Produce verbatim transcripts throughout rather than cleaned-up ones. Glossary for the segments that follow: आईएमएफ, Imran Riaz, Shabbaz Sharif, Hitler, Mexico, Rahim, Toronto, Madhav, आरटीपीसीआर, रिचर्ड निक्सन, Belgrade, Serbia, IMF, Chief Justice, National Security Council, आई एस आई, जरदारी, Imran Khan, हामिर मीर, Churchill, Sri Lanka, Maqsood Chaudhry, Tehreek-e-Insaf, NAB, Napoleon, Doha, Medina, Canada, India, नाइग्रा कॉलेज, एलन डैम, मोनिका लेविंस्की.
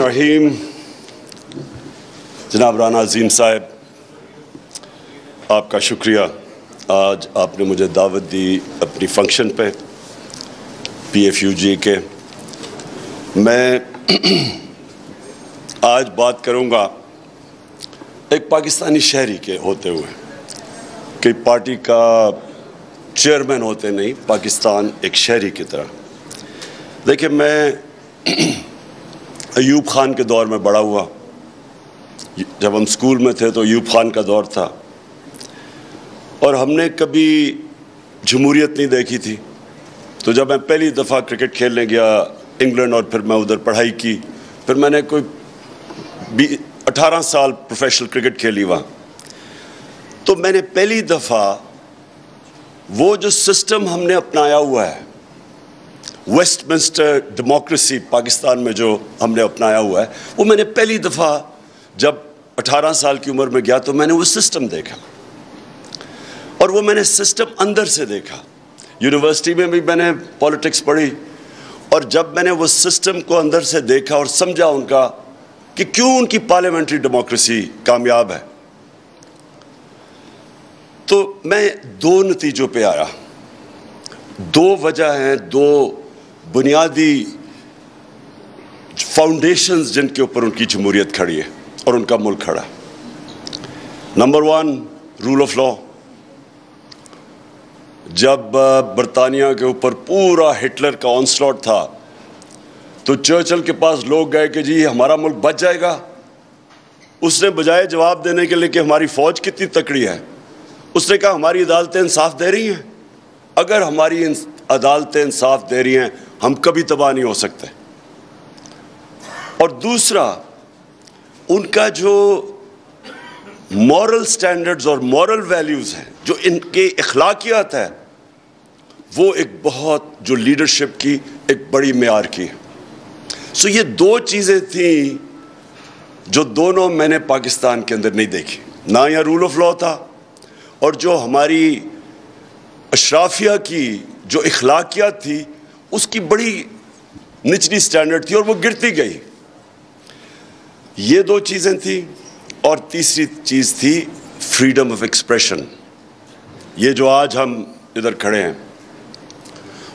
रहीम। जनाब राना अजीम साहब, आपका शुक्रिया, आज आपने मुझे दावत दी अपनी फंक्शन पे पीएफयूजी के। मैं आज बात करूंगा एक पाकिस्तानी शहरी के होते हुए कि पार्टी का चेयरमैन होते नहीं, पाकिस्तान एक शहरी की तरह। देखिए, मैं अयूब खान के दौर में बड़ा हुआ। जब हम स्कूल में थे तो अयूब खान का दौर था और हमने कभी जमहूरियत नहीं देखी थी। तो जब मैं पहली दफ़ा क्रिकेट खेलने गया इंग्लैंड और फिर मैं उधर पढ़ाई की, फिर मैंने कोई अठारह साल प्रोफेशनल क्रिकेट खेली वहाँ। तो मैंने पहली दफ़ा वो जो सिस्टम हमने अपनाया हुआ है, वेस्टमिंस्टर डेमोक्रेसी पाकिस्तान में जो हमने अपनाया हुआ है, वो मैंने पहली दफ़ा जब अठारह साल की उम्र में गया तो मैंने वो सिस्टम देखा और वो मैंने सिस्टम अंदर से देखा। यूनिवर्सिटी में भी मैंने पॉलिटिक्स पढ़ी और जब मैंने वो सिस्टम को अंदर से देखा और समझा उनका कि क्यों उनकी पार्लियामेंट्री डेमोक्रेसी कामयाब है, तो मैं दो नतीजों पे आया। दो वजह हैं, दो बुनियादी फाउंडेशंस जिनके ऊपर उनकी जमहूरियत खड़ी है और उनका मुल्क खड़ा है। Number one, rule of law. जब बरतानिया के ऊपर पूरा हिटलर का ऑनस्लॉट था तो चर्चिल के पास लोग गए कि जी हमारा मुल्क बच जाएगा। उसने बजाय जवाब देने के लिए कि हमारी फ़ौज कितनी तकड़ी है, उसने कहा हमारी अदालतें इंसाफ दे रही हैं। अगर हमारी अदालतें इंसाफ दे रही हैं, हम कभी तबाह नहीं हो सकते। और दूसरा, उनका जो मॉरल स्टैंडर्ड्स और मॉरल वैल्यूज़ हैं, जो इनके अखलाकियात है, वो एक बहुत जो लीडरशिप की एक बड़ी मियार की है। सो ये दो चीज़ें थीं जो दोनों मैंने पाकिस्तान के अंदर नहीं देखी, ना यहाँ रूल ऑफ लॉ था और जो हमारी अशराफिया की जो अखलाकियात थी उसकी बड़ी निचली स्टैंडर्ड थी और वो गिरती गई। ये दो चीज़ें थी और तीसरी चीज़ थी फ्रीडम ऑफ एक्सप्रेशन। ये जो आज हम इधर खड़े हैं,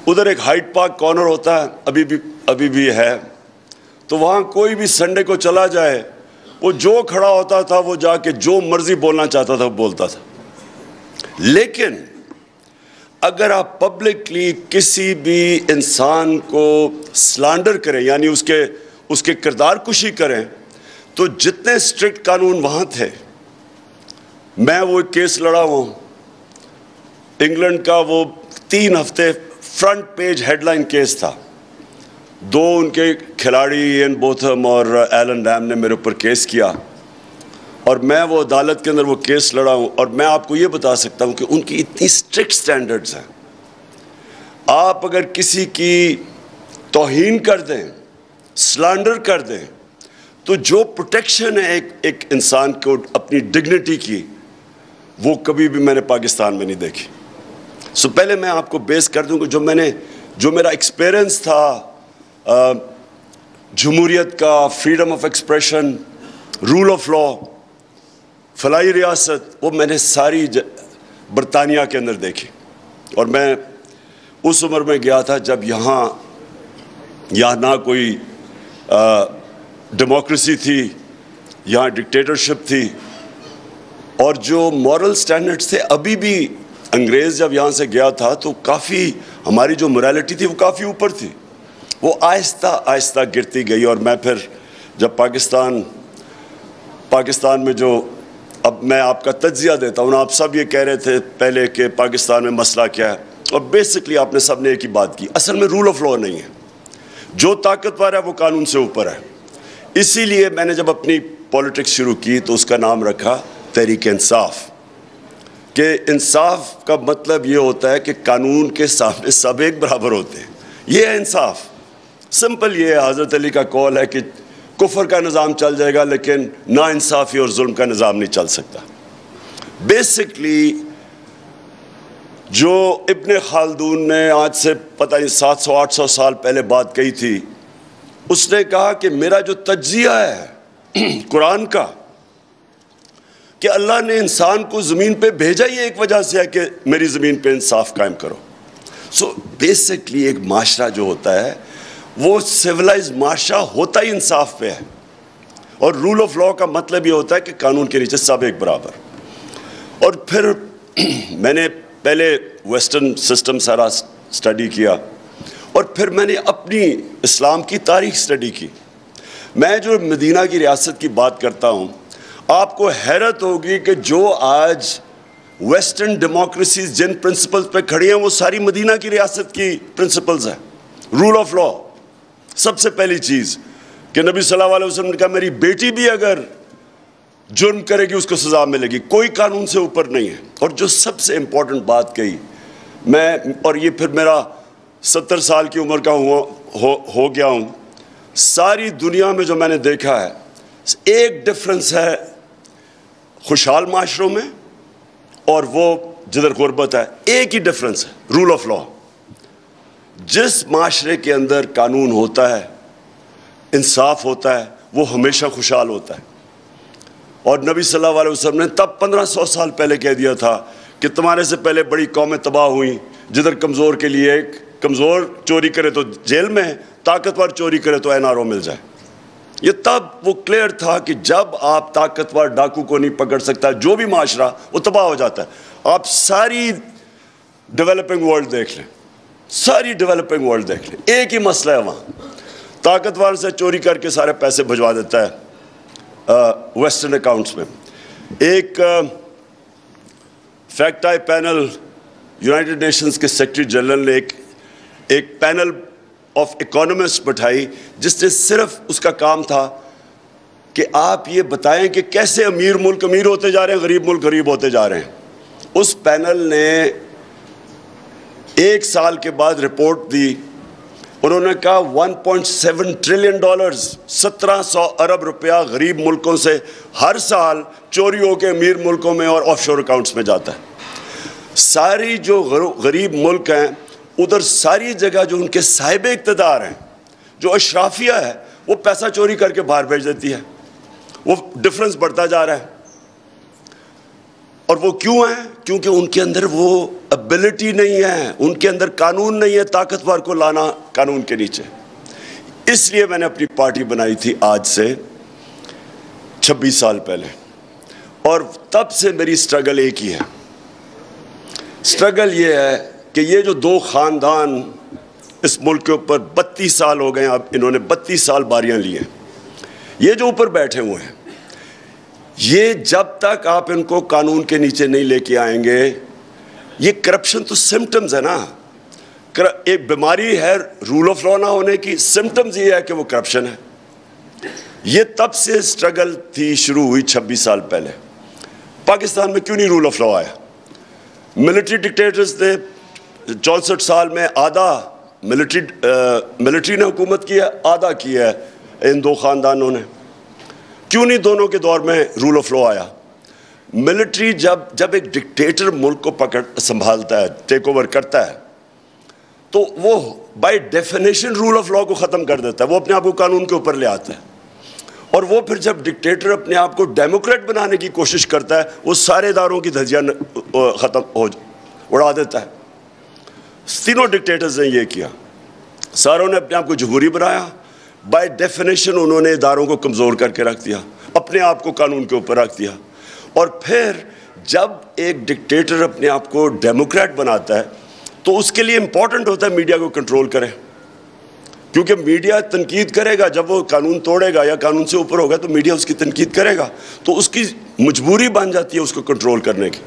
उधर एक हाइड पार्क कॉर्नर होता है, अभी भी अभी भी है, तो वहाँ कोई भी संडे को चला जाए, वो जो खड़ा होता था वो जाके जो मर्जी बोलना चाहता था वो बोलता था। लेकिन अगर आप पब्लिकली किसी भी इंसान को स्लैंडर करें, यानी उसके उसके किरदार कुशी करें, तो जितने स्ट्रिक्ट कानून वहाँ थे, मैं वो केस लड़ा हुआ हूँ इंग्लैंड का, वो तीन हफ्ते फ्रंट पेज हेडलाइन केस था। दो उनके खिलाड़ी एन बोथम और एलन डैम ने मेरे ऊपर केस किया और मैं वो अदालत के अंदर वो केस लड़ा हूँ। और मैं आपको ये बता सकता हूँ कि उनकी इतनी स्ट्रिक्ट स्टैंडर्ड्स हैं, आप अगर किसी की तौहीन कर दें, स्लैंडर कर दें, तो जो प्रोटेक्शन है एक एक इंसान को अपनी डिग्निटी की, वो कभी भी मैंने पाकिस्तान में नहीं देखी। सो पहले मैं आपको बेस कर दूँ कि जो मैंने जो मेरा एक्सपीरियंस था जमहूरियत का, freedom of expression, rule of law, फलाई रियासत, वो मैंने सारी बरतानिया के अंदर देखी। और मैं उस उम्र में गया था जब यहाँ यहाँ ना कोई डेमोक्रेसी थी, यहाँ डिक्टेटरशिप थी और जो मॉरल स्टैंडर्ड्स थे, अभी भी अंग्रेज़ जब यहाँ से गया था तो काफ़ी हमारी जो मोरालिटी थी वो काफ़ी ऊपर थी, वो आहिस्ता आहिस्ता गिरती गई। और मैं फिर जब पाकिस्तान पाकिस्तान में जो, अब मैं आपका तज्जिया देता हूँ, आप सब ये कह रहे थे पहले कि पाकिस्तान में मसला क्या है, और बेसिकली आपने सब ने एक ही बात की, असल में रूल ऑफ लॉ नहीं है, जो ताकतवर है वो कानून से ऊपर है। इसीलिए मैंने जब अपनी पॉलिटिक्स शुरू की तो उसका नाम रखा तहरीक-ए-इंसाफ, कि इंसाफ का मतलब ये होता है कि कानून के सामने सब एक बराबर होते हैं। ये है इंसाफ, सिंपल ये है। हज़रत अली का कौल है कि कुफर का निज़ाम चल जाएगा लेकिन नाइंसाफ़ी और जुल्म का निज़ाम नहीं चल सकता। बेसिकली जो इब्न खालदून ने आज से पता नहीं सात सौ आठ सौ साल पहले बात कही थी, उसने कहा कि मेरा जो तज्जिया है कुरान का कि अल्लाह ने इंसान को ज़मीन पे भेजा ही एक वजह से है कि मेरी ज़मीन पे इंसाफ कायम करो। सो बेसिकली एक माशरा जो होता है वो सिविलाइज माशरा होता ही इंसाफ पे है, और रूल ऑफ लॉ का मतलब ये होता है कि कानून के नीचे सब एक बराबर। और फिर मैंने पहले वेस्टर्न सिस्टम सारा स्टडी किया और फिर मैंने अपनी इस्लाम की तारीख स्टडी की। मैं जो मदीना की रियासत की बात करता हूँ, आपको हैरत होगी कि जो आज वेस्टर्न डेमोक्रेसीज जिन प्रिंसिपल्स पे खड़ी हैं वो सारी मदीना की रियासत की प्रिंसिपल्स हैं। रूल ऑफ लॉ सबसे पहली चीज़ कि नबी सल्लल्लाहु अलैहि वसल्लम ने कहा मेरी बेटी भी अगर जुर्म करेगी उसको सज़ा मिलेगी, कोई कानून से ऊपर नहीं है। और जो सबसे इम्पोर्टेंट बात कही मैं, और ये फिर मेरा सत्तर साल की उम्र का हुआ हो, हो गया हूँ, सारी दुनिया में जो मैंने देखा है एक डिफरेंस है खुशहाल माशरों में और वो जिधर गुरबत है, एक ही डिफरेंस है रूल ऑफ लॉ। जिस माशरे के अंदर कानून होता है, इंसाफ होता है, वो हमेशा खुशहाल होता है। और नबी सल्लल्लाहु अलैहि वसल्लम ने तब पंद्रह सौ साल पहले कह दिया था कि तुम्हारे से पहले बड़ी कौमें तबाह हुई, जिधर कमज़ोर के लिए एक कमज़ोर चोरी करे तो जेल में, ताकतवर चोरी करे तो एन आर ओ मिल जाए। ये तब वो क्लियर था कि जब आप ताकतवर डाकू को नहीं पकड़ सकता जो भी माशरा वो तबाह हो जाता है। आप सारी डेवलपिंग वर्ल्ड देख लें, सारी डेवलपिंग वर्ल्ड देख लें, एक ही मसला है वहाँ, ताकतवर से चोरी करके सारे पैसे भिजवा देता है वेस्टर्न अकाउंट्स में। एक फैक्ट आई पैनल यूनाइटेड नेशंस के सेक्रेटरी जनरल ने एक, एक पैनल ऑफ इकोनॉमिस्ट बैठाई जिसने सिर्फ उसका काम था कि आप ये बताएं कि कैसे अमीर मुल्क अमीर होते जा रहे हैं, गरीब मुल्क गरीब होते जा रहे हैं। उस पैनल ने एक साल के बाद रिपोर्ट दी, उन्होंने कहा one point seven trillion dollars, सत्रह सौ अरब रुपया गरीब मुल्कों से हर साल चोरी होकर अमीर मुल्कों में और ऑफशोर अकाउंट्स में जाता है। सारी जो गरीब मुल्क हैं उधर सारी जगह जो उनके साहिब इक़्तिदार हैं, जो अशराफिया है, वो पैसा चोरी करके बाहर भेज देती है। वो डिफरेंस बढ़ता जा रहा है, और वो क्यों है? क्योंकि उनके अंदर वो एबिलिटी नहीं है, उनके अंदर कानून नहीं है ताकतवर को लाना कानून के नीचे। इसलिए मैंने अपनी पार्टी बनाई थी आज से छब्बीस साल पहले, और तब से मेरी स्ट्रगल एक ही है। स्ट्रगल ये है कि ये जो दो ख़ानदान इस मुल्क के ऊपर बत्तीस साल हो गए, अब इन्होंने बत्तीस साल बारियां ली हैं, ये जो ऊपर बैठे हुए हैं, ये जब तक आप इनको कानून के नीचे नहीं लेके आएंगे, ये करप्शन तो सिम्टम्स है ना, एक बीमारी है रूल ऑफ लॉ ना होने की, सिम्टम्स ये है कि वो करप्शन है। ये तब से स्ट्रगल थी, शुरू हुई छब्बीस साल पहले। पाकिस्तान में क्यों नहीं रूल ऑफ लॉ आया? मिलिट्री डिक्टेटर्स थे, चौंसठ साल में आधा मिलिट्री मिलिट्री ने हुकूमत की है, आधा किया है इन दो ख़ानदानों ने। क्यों नहीं दोनों के दौर में रूल ऑफ लॉ आया? मिलिट्री जब जब एक डिक्टेटर मुल्क को पकड़ संभालता है, टेक ओवर करता है, तो वो by definition rule of law को ख़त्म कर देता है, वो अपने आप को कानून के ऊपर ले आता है। और वो फिर जब डिक्टेटर अपने आप को डेमोक्रेट बनाने की कोशिश करता है, वो सारे इदारों की धज्जियाँ ख़त्म हो उड़ा देता है। तीनों डिक्टेटर्स ने ये किया, सारों ने अपने आप को जमहूरी बनाया, बाय डेफिनेशन उन्होंने इदारों को कमज़ोर करके रख दिया, अपने आप को कानून के ऊपर रख दिया। और फिर जब एक डिक्टेटर अपने आप को डेमोक्रेट बनाता है तो उसके लिए इम्पॉर्टेंट होता है मीडिया को कंट्रोल करें, क्योंकि मीडिया तनकीद करेगा। जब वो कानून तोड़ेगा या कानून से ऊपर होगा तो मीडिया उसकी तनकीद करेगा, तो उसकी मजबूरी बन जाती है उसको कंट्रोल करने की।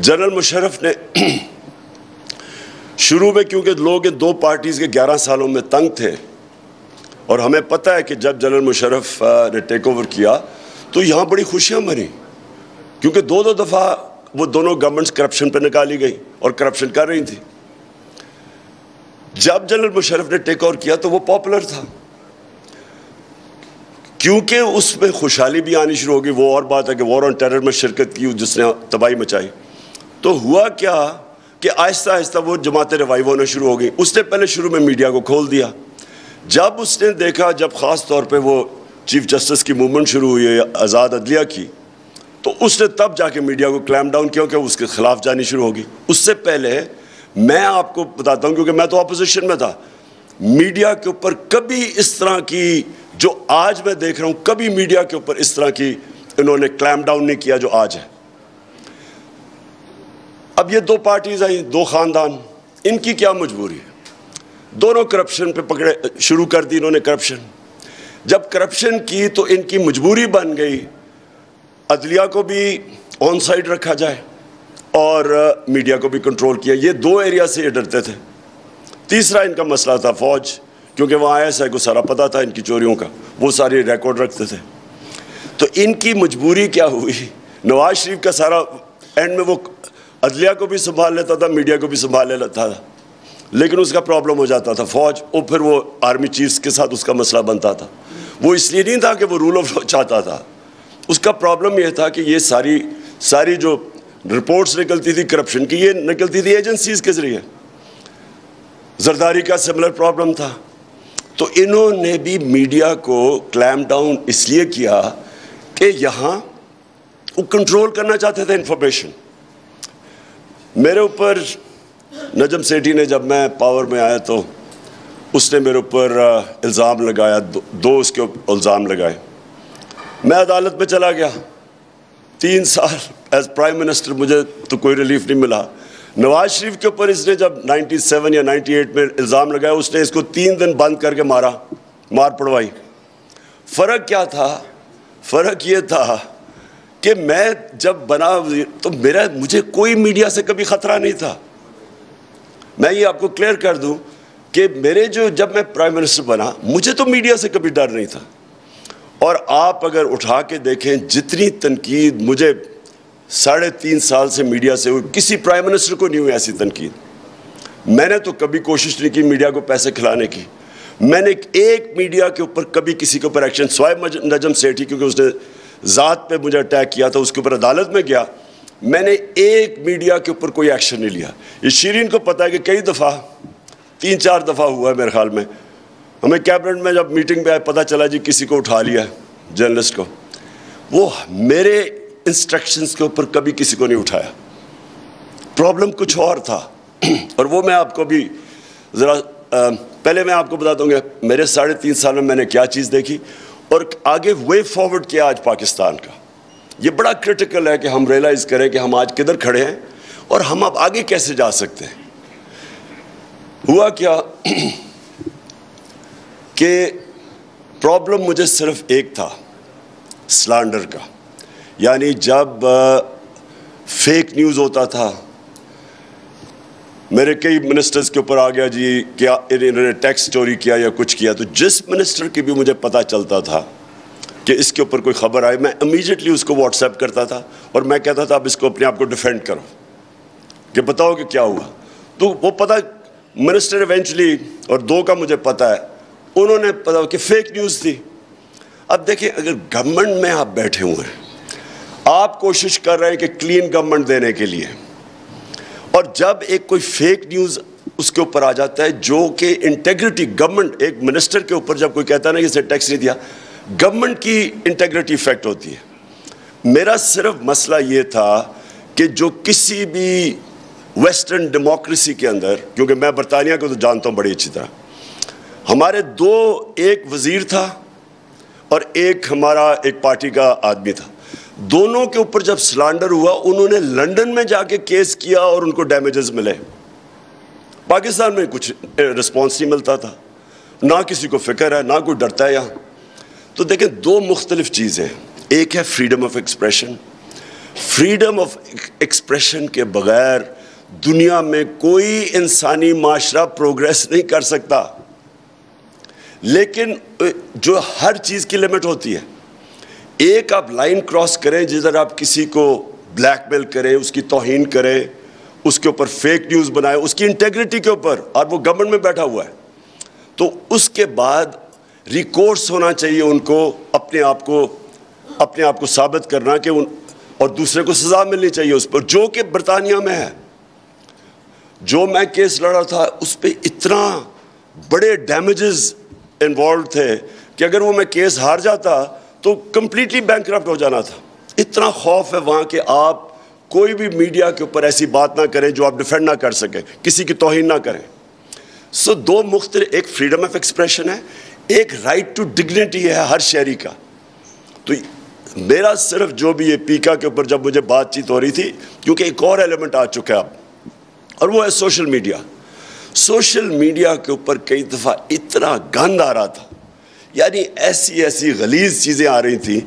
जनरल मुशर्रफ ने शुरू में, क्योंकि लोग दो पार्टीज़ के ग्यारह सालों में तंग थे, और हमें पता है कि जब जनरल मुशर्रफ ने टेक ओवर किया तो यहाँ बड़ी खुशियाँ मरी, क्योंकि दो दो दफ़ा वो दोनों गवर्नमेंट्स करप्शन पर निकाली गई और करप्शन कर रही थी। जब जनरल मुशर्रफ ने टेक ओवर किया तो वो पॉपुलर था, क्योंकि उसमें खुशहाली भी आनी शुरू होगी। वो और बात है कि वॉर ऑन टेरर में शिरकत की जिसने तबाही मचाई, तो हुआ क्या कि आहिस्ता आहिस्ता वो जमातें रिवाइव होना शुरू हो गई। उसने पहले शुरू में मीडिया को खोल दिया, जब उसने देखा, जब ख़ास तौर पे वो चीफ जस्टिस की मूवमेंट शुरू हुई आज़ाद अदलिया की, तो उसने तब जाके मीडिया को क्लैम डाउन किया कि उसके खिलाफ जानी शुरू होगी। उससे पहले मैं आपको बताता हूँ, क्योंकि मैं तो अपोजिशन में था, मीडिया के ऊपर कभी इस तरह की, जो आज मैं देख रहा हूँ, कभी मीडिया के ऊपर इस तरह की इन्होंने क्लैम डाउन नहीं किया जो आज है। अब ये दो पार्टीज आई, दो ख़ानदान, इनकी क्या मजबूरी है? दोनों करप्शन पे पकड़े, शुरू कर दी इन्होंने करप्शन। जब करप्शन की तो इनकी मजबूरी बन गई अदलिया को भी ऑन साइड रखा जाए और मीडिया को भी कंट्रोल किया। ये दो एरिया से ये डरते थे। तीसरा इनका मसला था फौज, क्योंकि वहाँ आई एस आई को सारा पता था इनकी चोरियों का, वो सारे रिकॉर्ड रखते थे। तो इनकी मजबूरी क्या हुई, नवाज शरीफ का सारा एंड में वो अदलिया को भी संभाल लेता था, मीडिया को भी संभाल लेता था, लेकिन उसका प्रॉब्लम हो जाता था फौज, और फिर वो आर्मी चीफ्स के साथ उसका मसला बनता था। वो इसलिए नहीं था कि वो रूल ऑफ लॉ चाहता था, उसका प्रॉब्लम यह था कि ये सारी सारी जो रिपोर्ट्स निकलती थी करप्शन की, ये निकलती थी एजेंसीज के ज़रिए। जरदारी का सिमिलर प्रॉब्लम था। तो इन्होंने भी मीडिया को क्लैम डाउन इसलिए किया कि यहाँ वो कंट्रोल करना चाहते थे इंफॉर्मेशन। मेरे ऊपर नजम सेठी ने, जब मैं पावर में आया, तो उसने मेरे ऊपर इल्ज़ाम लगाया, दो, दो उसके इल्ज़ाम लगाए। मैं अदालत में चला गया, तीन साल एज प्राइम मिनिस्टर, मुझे तो कोई रिलीफ नहीं मिला। नवाज शरीफ के ऊपर इसने जब सत्तानवे या अट्ठानवे में इल्ज़ाम लगाया, उसने इसको तीन दिन बंद करके मारा, मार पड़वाई। फ़र्क क्या था? फ़र्क ये था कि मैं जब बना तो मेरा मुझे कोई मीडिया से कभी ख़तरा नहीं था। मैं ये आपको क्लियर कर दूं कि मेरे जो, जब मैं प्राइम मिनिस्टर बना, मुझे तो मीडिया से कभी डर नहीं था। और आप अगर उठा के देखें जितनी तनकीद मुझे साढ़े तीन साल से मीडिया से हुई, किसी प्राइम मिनिस्टर को नहीं हुई ऐसी तनकीद। मैंने तो कभी कोशिश नहीं की मीडिया को पैसे खिलाने की। मैंने एक मीडिया के ऊपर कभी किसी के ऊपर एक्शन, स्वाय नजम सेठी, क्योंकि उसने ज़ात पे मुझे अटैक किया था, उसके ऊपर अदालत में गया, मैंने एक मीडिया के ऊपर कोई एक्शन नहीं लिया। ये शिरीन को पता है कि कई दफ़ा, तीन चार दफ़ा हुआ है मेरे ख्याल में, हमें कैबिनेट में जब मीटिंग में आए पता चला जी किसी को उठा लिया है जर्नलिस्ट को, वो मेरे इंस्ट्रक्शंस के ऊपर कभी किसी को नहीं उठाया। प्रॉब्लम कुछ और था, और वो मैं आपको भी ज़रा पहले मैं आपको बता दूँगा मेरे साढ़े तीन साल में मैंने क्या चीज़ देखी और आगे वे फॉरवर्ड किया आज पाकिस्तान का। ये बड़ा क्रिटिकल है कि हम रियलाइज़ करें कि हम आज किधर खड़े हैं और हम अब आगे कैसे जा सकते हैं। हुआ क्या कि प्रॉब्लम मुझे सिर्फ एक था, स्लैंडर का, यानी जब फेक न्यूज़ होता था। मेरे कई मिनिस्टर्स के ऊपर आ गया जी क्या इन्होंने टैक्स चोरी किया या कुछ किया, तो जिस मिनिस्टर की भी मुझे पता चलता था कि इसके ऊपर कोई ख़बर आई, मैं इमीडिएटली उसको व्हाट्सएप करता था और मैं कहता था अब इसको अपने आप को डिफेंड करो कि बताओ कि क्या हुआ। तो वो पता मिनिस्टर इवेंचुअली, और दो का मुझे पता है, उन्होंने पता कि फेक न्यूज़ थी। अब देखें, अगर गवर्नमेंट में आप बैठे हुए हैं, आप कोशिश कर रहे हैं कि क्लीन गवर्नमेंट देने के लिए, और जब एक कोई फेक न्यूज़ उसके ऊपर आ जाता है जो कि इंटेग्रिटी गवर्नमेंट, एक मिनिस्टर के ऊपर जब कोई कहता है ना कि इसे टैक्स नहीं दिया, गवर्नमेंट की इंटेग्रिटी इफेक्ट होती है। मेरा सिर्फ मसला ये था कि जो किसी भी वेस्टर्न डेमोक्रेसी के अंदर, क्योंकि मैं बरतानिया को तो जानता हूँ बड़ी अच्छी तरह, हमारे दो, एक वज़ीर था और एक हमारा एक पार्टी का आदमी था, दोनों के ऊपर जब स्लैंडर हुआ उन्होंने लंदन में जाके केस किया और उनको डैमेजेस मिले। पाकिस्तान में कुछ रिस्पॉन्स नहीं मिलता था, ना किसी को फिक्र है, ना कोई डरता है यहाँ। तो देखें, दो मुख्तलिफ चीज़ें, एक है freedom of expression. Freedom of expression के बगैर दुनिया में कोई इंसानी माशरा प्रोग्रेस नहीं कर सकता, लेकिन जो हर चीज़ की लिमिट होती है, एक आप लाइन क्रॉस करें जिधर आप किसी को ब्लैकमेल करें, उसकी तौहीन करें, उसके ऊपर फेक न्यूज़ बनाए, उसकी इंटेग्रिटी के ऊपर, और वो गवर्नमेंट में बैठा हुआ है, तो उसके बाद रिकोर्स होना चाहिए उनको अपने आप को अपने आप को साबित करना कि उन, और दूसरे को सज़ा मिलनी चाहिए उस पर, जो कि बरतानिया में है। जो मैं केस लड़ा था उस पर इतना बड़े डैमेजेस इन्वॉल्व थे कि अगर वो मैं केस हार जाता तो कम्प्लीटली बैंकक्रप्ट हो जाना था। इतना खौफ है वहाँ कि आप कोई भी मीडिया के ऊपर ऐसी बात ना करें जो आप डिफेंड ना कर सकें, किसी की तौहीन ना करें। सो so, दो मुख्तर, एक फ्रीडम ऑफ एक्सप्रेशन है, एक राइट टू डिग्निटी है हर शहरी का। तो मेरा सिर्फ जो भी ये पीका के ऊपर जब मुझे बातचीत हो रही थी, क्योंकि एक और एलिमेंट आ चुका है अब, और वो है सोशल मीडिया। सोशल मीडिया के ऊपर कई दफ़ा इतना गंद आ रहा था, यानी ऐसी ऐसी गलीज चीज़ें आ रही थी,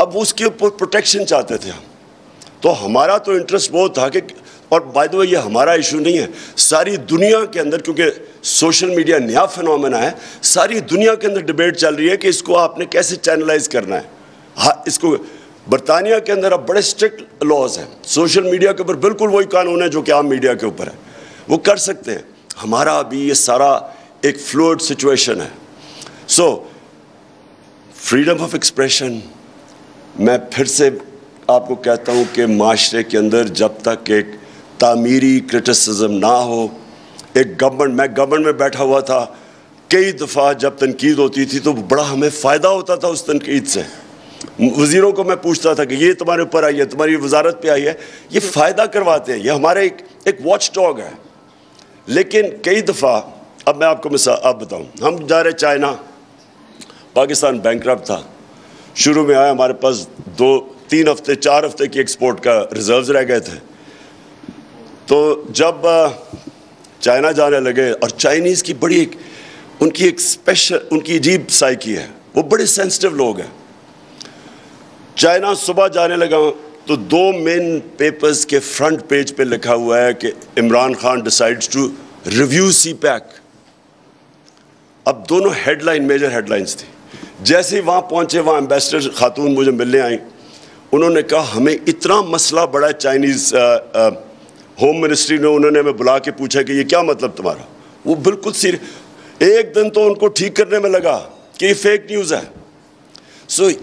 अब उसके ऊपर प्रोटेक्शन चाहते थे हम। तो हमारा तो इंटरेस्ट वो था कि, और बाय द वे ये हमारा इशू नहीं है, सारी दुनिया के अंदर, क्योंकि सोशल मीडिया नया फिनोमेना है, सारी दुनिया के अंदर डिबेट चल रही है कि इसको आपने कैसे चैनलाइज करना है। हाँ, इसको बरतानिया के अंदर अब बड़े स्ट्रिक्ट लॉज हैं सोशल मीडिया के ऊपर, बिल्कुल वही कानून है जो कि आम मीडिया के ऊपर है, वो कर सकते हैं। हमारा अभी ये सारा एक फ्लूइड सिचुएशन है। सो फ्रीडम ऑफ एक्सप्रेशन, मैं फिर से आपको कहता हूँ कि माशरे के अंदर जब तक एक तामीरी क्रिटिसिज्म ना हो, एक गवर्नमेंट, मैं गवर्नमेंट में बैठा हुआ था, कई दफ़ा जब तनकीद होती थी तो बड़ा हमें फ़ायदा होता था उस तनकीद से। वज़ीरों को मैं पूछता था कि ये तुम्हारे ऊपर आई है, तुम्हारी वजारत पे आई है, ये फ़ायदा करवाते हैं, ये हमारा एक एक वॉच डॉग है। लेकिन कई दफ़ा, अब मैं आपको मिसाल आप बताऊँ, हम जा रहे चाइना, पाकिस्तान बैंकक्रप्ट था, शुरू में आया हमारे पास दो तीन हफ्ते चार हफ्ते की एक्सपोर्ट का रिजर्व्स रह गए थे। तो जब चाइना जाने लगे, और चाइनीज़ की बड़ी एक उनकी एक स्पेशल उनकी अजीब साइकी है, वो बड़े सेंसिटिव लोग हैं। चाइना सुबह जाने लगा तो दो मेन पेपर्स के फ्रंट पेज पे लिखा हुआ है कि Imran Khan decides to review CPEC. अब दोनों हेडलाइन, मेजर हेडलाइंस थी। जैसे ही वहाँ पहुँचे, वहाँ एम्बेसडर खातून मुझे मिलने आई, उन्होंने कहा हमें इतना मसला बड़ा चाइनीज़ होम मिनिस्ट्री ने, उन्होंने हमें बुला के पूछा कि ये क्या मतलब तुम्हारा। वो बिल्कुल सीरियस, एक दिन तो उनको ठीक करने में लगा कि ये फेक न्यूज़ है। सो so,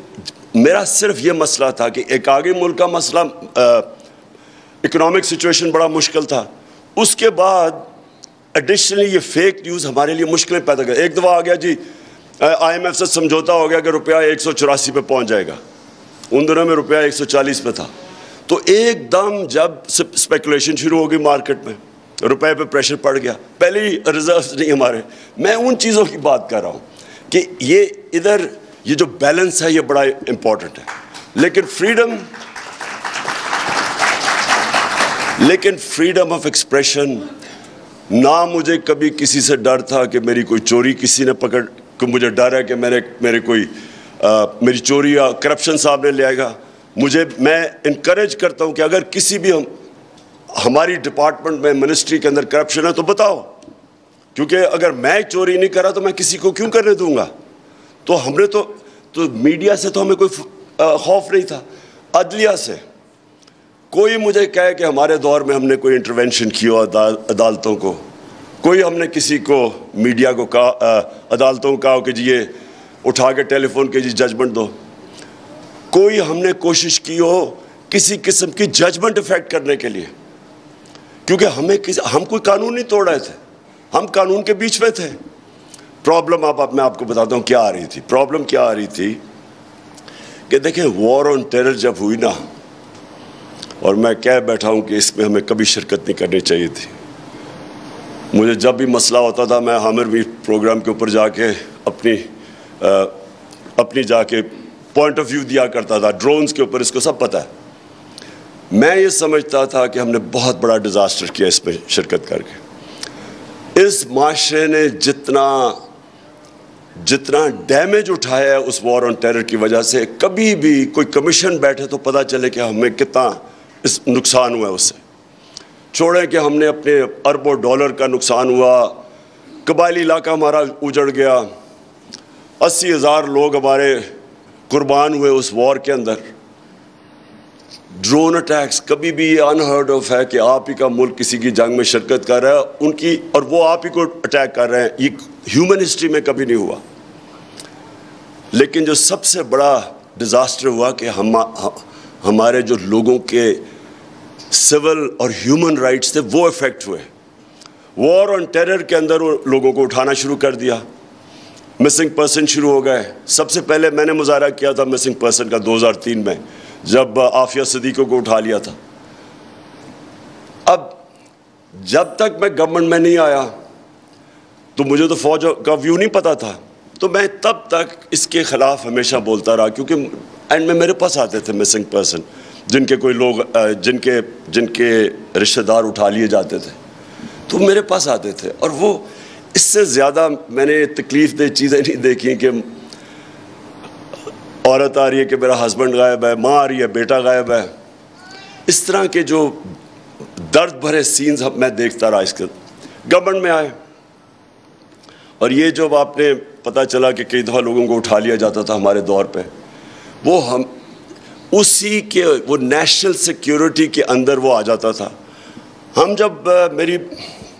मेरा सिर्फ ये मसला था कि एक आगे मुल्क का मसला, इकोनॉमिक सिचुएशन बड़ा मुश्किल था, उसके बाद एडिशनली ये फेक न्यूज़ हमारे लिए मुश्किलें पैदा कर। एक दफ़ा आ गया जी आईएमएफ से समझौता हो गया कि रुपया एक सौ चौरासी पे पहुँच जाएगा, उन दिनों में रुपया एक सौ चालीस पे था। तो एकदम जब स्पेकुलेशन शुरू हो गई मार्केट में, रुपये पे प्रेशर पड़ गया, पहले ही रिजर्व नहीं हमारे। मैं उन चीज़ों की बात कर रहा हूँ कि ये इधर ये जो बैलेंस है ये बड़ा इंपॉर्टेंट है। लेकिन फ्रीडम लेकिन फ्रीडम ऑफ एक्सप्रेशन, ना मुझे कभी किसी से डर था कि मेरी कोई चोरी किसी ने पकड़, कि मुझे डर है कि मेरे मेरे कोई आ, मेरी चोरी या करप्शन सामने ले आएगा। मुझे मैं इनकरेज करता हूं कि अगर किसी भी हम हमारी डिपार्टमेंट में, मिनिस्ट्री के अंदर करप्शन है तो बताओ, क्योंकि अगर मैं चोरी नहीं करा तो मैं किसी को क्यों करने दूंगा। तो हमने तो तो मीडिया से तो हमें कोई खौफ नहीं था। अदलिया से कोई मुझे कहे कि हमारे दौर में हमने कोई इंटरवेंशन किया अदालतों को, कोई हमने किसी को मीडिया को कहा, अदालतों को कहा कि जी ये उठा के टेलीफोन के जी जजमेंट दो, कोई हमने कोशिश की हो किसी किस्म की जजमेंट इफेक्ट करने के लिए, क्योंकि हमें किस हम कोई कानून नहीं तोड़ रहे थे, हम कानून के बीच में थे। प्रॉब्लम आप, आप मैं आपको बताता हूँ क्या आ रही थी। प्रॉब्लम क्या आ रही थी कि देखें, वॉर ऑन टेरर जब हुई ना, और मैं कह बैठा हूँ कि इसमें हमें कभी शिरकत नहीं करनी चाहिए थी। मुझे जब भी मसला होता था मैं हामिर मीर प्रोग्राम के ऊपर जाके अपनी आ, अपनी जाके पॉइंट ऑफ व्यू दिया करता था, ड्रोन्स के ऊपर, इसको सब पता है। मैं ये समझता था कि हमने बहुत बड़ा डिज़ास्टर किया इसमें शिरकत करके। इस माशरे ने जितना जितना डैमेज उठाया है उस वॉर ऑन टेरर की वजह से, कभी भी कोई कमीशन बैठे तो पता चले कि हमें कितना इस नुकसान हुआ है उससे। छोड़ें कि हमने अपने अरबों डॉलर का नुकसान हुआ, कबायली इलाका हमारा उजड़ गया, अस्सी हज़ार लोग हमारे कुर्बान हुए उस वॉर के अंदर। ड्रोन अटैक्स, कभी भी ये अनहर्ड ऑफ है कि आप ही का मुल्क किसी की जंग में शिरकत कर रहा है उनकी, और वो आप ही को अटैक कर रहे हैं, ये ह्यूमन हिस्ट्री में कभी नहीं हुआ। लेकिन जो सबसे बड़ा डिज़ास्टर हुआ कि हम हमारे जो लोगों के सिविल और ह्यूमन राइट्स थे वो इफेक्ट हुए। वॉर ऑन टेरर के अंदर लोगों को उठाना शुरू कर दिया, मिसिंग पर्सन शुरू हो गए। सबसे पहले मैंने मुजाहरा किया था मिसिंग पर्सन का दो हज़ार तीन में, जब आफिया सदीकों को उठा लिया था। अब जब तक मैं गवर्नमेंट में नहीं आया तो मुझे तो फौज का व्यू नहीं पता था, तो मैं तब तक इसके ख़िलाफ़ हमेशा बोलता रहा, क्योंकि एंड में मेरे पास आते थे मिसिंग पर्सन जिनके कोई लोग जिनके जिनके रिश्तेदार उठा लिए जाते थे, तो मेरे पास आते थे। और वो इससे ज़्यादा मैंने तकलीफ़ दे चीज़ें नहीं देखी कि औरत आ रही है कि मेरा हस्बैंड गायब है, माँ आ रही है बेटा गायब है। इस तरह के जो दर्द भरे सीन्स अब मैं देखता रहा। इसके गवर्नमेंट में आए और ये जब आपने पता चला कि कई दफ़ा लोगों को उठा लिया जाता था हमारे दौर पे, वो हम उसी के वो नेशनल सिक्योरिटी के अंदर वो आ जाता था। हम जब मेरी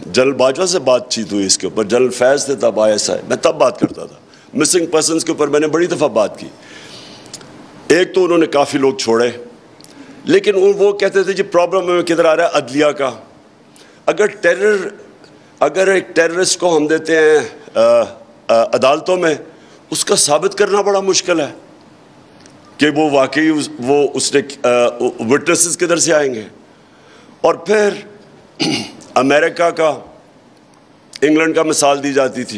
जनरल बाजवा से बातचीत हुई इसके ऊपर, जनरल फैज़ थे तब आई एस आई, मैं तब बात करता था मिसिंग पर्सन के ऊपर, मैंने बड़ी दफ़ा बात की। एक तो उन्होंने काफ़ी लोग छोड़े, लेकिन वो कहते थे जी प्रॉब्लम में किधर आ रहा है, अदलिया का। अगर टेरर अगर एक टेररिस्ट को हम देते हैं आ, आ, अदालतों में, उसका साबित करना बड़ा मुश्किल है कि वो वाकई उस, वो उसने विटनेसेस किधर से आएंगे। और फिर अमेरिका का, इंग्लैंड का मिसाल दी जाती थी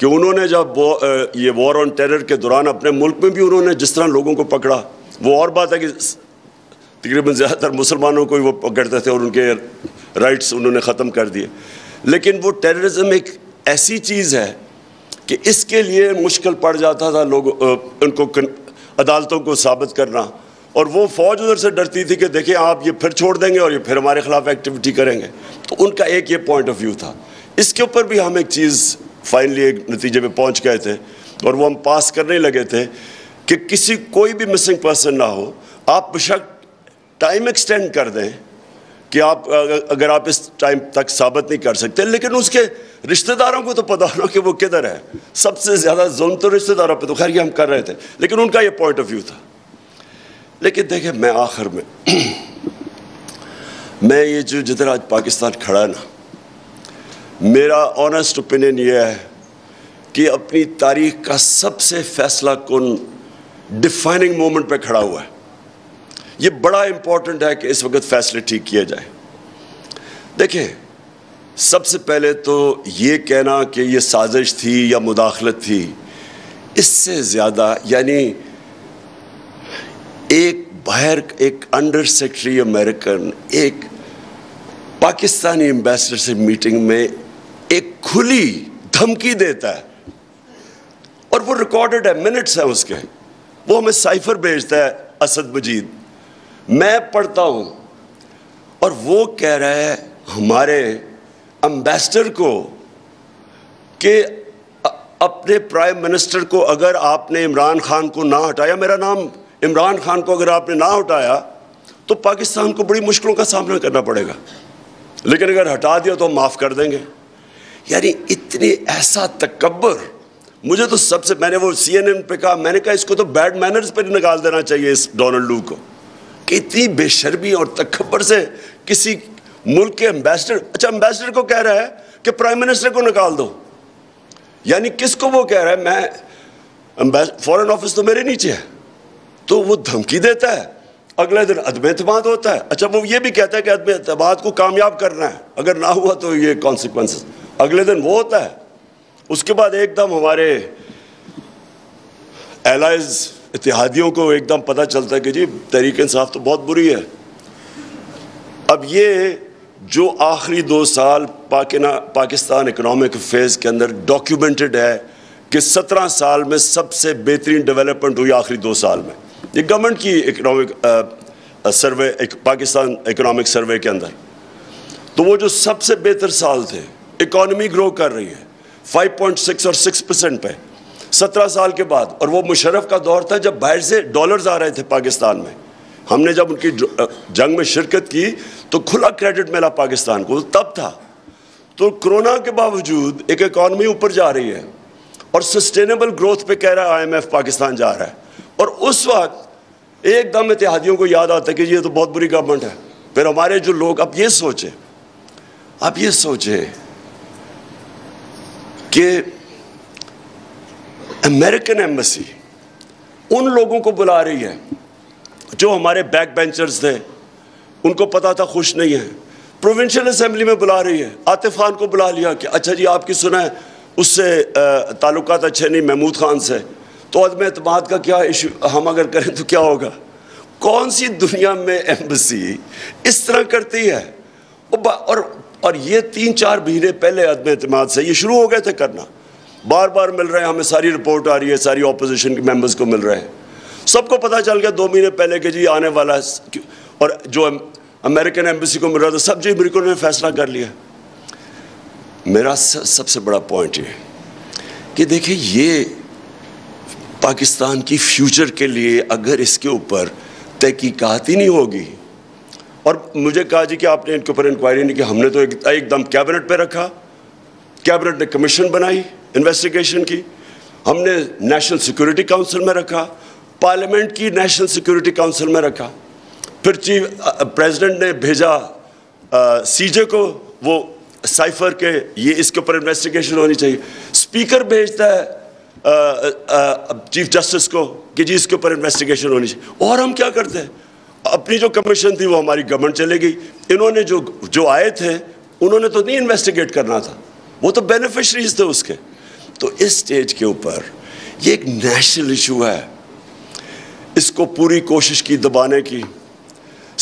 कि उन्होंने जब वो, आ, ये वॉर ऑन टेरर के दौरान अपने मुल्क में भी उन्होंने जिस तरह लोगों को पकड़ा, वो और बात है कि तकरीबन ज़्यादातर मुसलमानों को ही वो पकड़ते थे और उनके राइट्स उन्होंने ख़त्म कर दिए, लेकिन वो टेररिज्म एक ऐसी चीज़ है कि इसके लिए मुश्किल पड़ जाता था लोग उनको अदालतों को साबित करना। और वो फौज उधर से डरती थी कि देखें आप ये फिर छोड़ देंगे और ये फिर हमारे खिलाफ एक्टिविटी करेंगे, तो उनका एक ये पॉइंट ऑफ व्यू था। इसके ऊपर भी हम एक चीज़ फाइनली एक नतीजे पे पहुंच गए थे और वो हम पास करने लगे थे कि किसी कोई भी मिसिंग पर्सन ना हो, आप बेशक टाइम एक्सटेंड कर दें कि आप अगर आप इस टाइम तक साबित नहीं कर सकते, लेकिन उसके रिश्तेदारों को तो पता होना कि वो किधर है। सबसे ज़्यादा जुल्म तो रिश्तेदारों पे, तो खैर ये हम कर रहे थे, लेकिन उनका ये पॉइंट ऑफ व्यू था। लेकिन देखिए मैं आखिर में मैं ये जो जिधर आज पाकिस्तान खड़ा है ना, मेरा ऑनेस्ट ओपिनियन ये है कि अपनी तारीख का सबसे फैसला कुन डिफाइनिंग मोमेंट पर खड़ा हुआ है। ये बड़ा इम्पॉर्टेंट है कि इस वक्त फैसले ठीक किया जाए। देखें सबसे पहले तो ये कहना कि ये साजिश थी या मुदाखलत थी, इससे ज़्यादा यानी एक बाहर एक अंडर सेक्रेटरी अमेरिकन एक पाकिस्तानी एम्बेसडर से मीटिंग में एक खुली धमकी देता है, और वो रिकॉर्डेड है, मिनट्स हैं उसके, वो हमें साइफर भेजता है असद मजीद, मैं पढ़ता हूँ, और वो कह रहा है हमारे अम्बेसडर को कि अपने प्राइम मिनिस्टर को अगर आपने इमरान खान को ना हटाया, मेरा नाम इमरान खान को अगर आपने ना हटाया तो पाकिस्तान को बड़ी मुश्किलों का सामना करना पड़ेगा, लेकिन अगर हटा दिया तो हम माफ़ कर देंगे। यानी इतनी ऐसा तकब्बर, मुझे तो सबसे, मैंने वो सी एन एन पे कहा, मैंने कहा इसको तो बैड मैनर्स पर निकाल देना चाहिए इस डोनाल्ड लू को, इतनी बेशर्मी और तकब्बर से किसी मुल्क के एम्बेसडर, अच्छा एम्बेसडर को कह रहा है कि प्राइम मिनिस्टर को निकाल दो, यानी किसको वो कह रहा है? मैं फॉरेन ऑफिस तो मेरे नीचे है, तो वो धमकी देता है। अगले दिन अदम एतमाद होता है, अच्छा वो ये भी कहता है कि अदम एतमाद को कामयाब करना है, अगर ना हुआ तो ये कॉन्सिक्वेंसेस, अगले दिन वो होता है। उसके बाद एकदम हमारे एलाइज इतिहादियों को एकदम पता चलता है कि जी तहरीक इंसाफ तो बहुत बुरी है। अब ये जो आखिरी दो साल पाकिस्तान इकोनॉमिक फेज़ के अंदर डॉक्यूमेंटेड है कि सत्रह साल में सबसे बेहतरीन डेवलपमेंट हुई आखिरी दो साल में, ये गवर्नमेंट की इकोनॉमिक सर्वे, एक पाकिस्तान इकोनॉमिक सर्वे के अंदर, तो वो जो सबसे बेहतर साल थे, इकॉनमी ग्रो कर रही है फाइव पॉइंट सिक्स और सिक्स परसेंट पर सत्रह साल के बाद। और वो मुशर्रफ का दौर था जब बाहर से डॉलर्स आ रहे थे पाकिस्तान में, हमने जब उनकी जंग में शिरकत की तो खुला क्रेडिट मिला पाकिस्तान को, तब था। तो कोरोना के बावजूद एक इकॉनमी ऊपर जा रही है और सस्टेनेबल ग्रोथ पे कह रहा है आई एम एफ पाकिस्तान जा रहा है, और उस वक्त एकदम इतिहादियों को याद आता है कि ये तो बहुत बुरी गवर्नमेंट है। फिर हमारे जो लोग, आप ये सोचें, आप ये सोचें कि अमेरिकन एम्बेसी उन लोगों को बुला रही है जो हमारे बैक बेंचर्स थे, उनको पता था खुश नहीं है। प्रोविंशियल असेंबली में बुला रही है, आतिफ खान को बुला लिया कि अच्छा जी आपकी सुना है उससे ताल्लुकात अच्छे नहीं महमूद खान से, तो अदम एतमाद का क्या इशू हम अगर करें तो क्या होगा। कौन सी दुनिया में एम्बेसी इस तरह करती है। और और ये तीन चार महीने पहले अदम एतमाद से ये शुरू हो गए थे करना, बार बार मिल रहे हैं, हमें सारी रिपोर्ट आ रही है, सारी ऑपोजिशन के मेंबर्स को मिल रहे हैं, सबको पता चल गया दो महीने पहले कि जी आने वाला है। और जो अमेरिकन एम्बेसी को मिल रहा था सब जी बिल्कुल ने फैसला कर लिया। मेरा सबसे बड़ा पॉइंट ये कि देखिए ये पाकिस्तान की फ्यूचर के लिए अगर इसके ऊपर तहकीकात ही नहीं होगी। और मुझे कहा जी कि आपने इनके ऊपर इंक्वायरी नहीं की, हमने तो एक, एकदम कैबिनेट पे रखा, कैबिनेट ने कमीशन बनाई इन्वेस्टिगेशन की, हमने नेशनल सिक्योरिटी काउंसिल में रखा, पार्लियामेंट की नेशनल सिक्योरिटी काउंसिल में रखा, फिर चीफ प्रेसिडेंट ने भेजा सीजे को वो साइफर के ये इसके ऊपर इन्वेस्टिगेशन होनी चाहिए, स्पीकर भेजता है आ, आ, चीफ जस्टिस को कि जी इसके ऊपर इन्वेस्टिगेशन होनी चाहिए। और हम क्या करते हैं, अपनी जो कमीशन थी वो हमारी गवर्नमेंट चले गई। इन्होंने जो जो आए थे उन्होंने तो नहीं इन्वेस्टिगेट करना था, वो तो बेनिफिशरीज थे उसके। तो इस स्टेज के ऊपर ये एक नेशनल इशू है, इसको पूरी कोशिश की दबाने की,